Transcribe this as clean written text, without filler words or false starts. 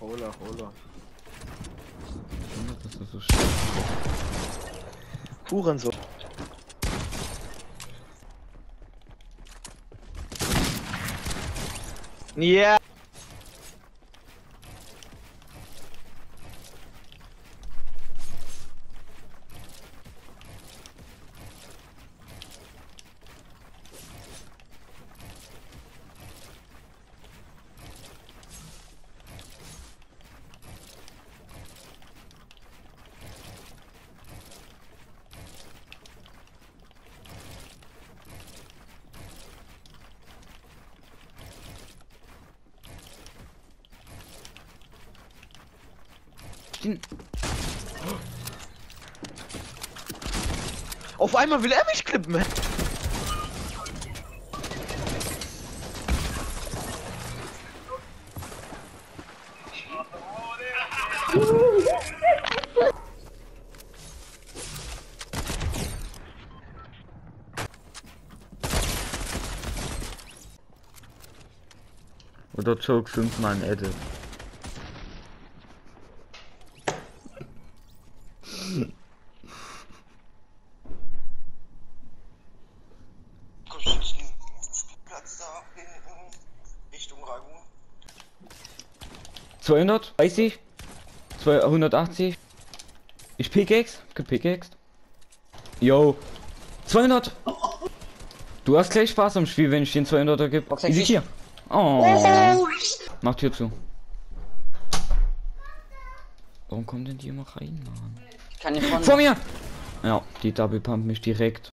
Hola. Das ist so schön. Hurensohn. Yeah. Auf einmal will er mich klippen. Oder Joke 5 mal ein Edit. Richtung Ragu. 230, 280. Ich gepickaxe. Yo, 200. Du hast gleich Spaß am Spiel, wenn ich den 200er gebe. Easy hier. Oh. Mach Tür zu. Warum kommen denn die immer rein, Mann? Vor mir! Ja, die Double Pump mich direkt.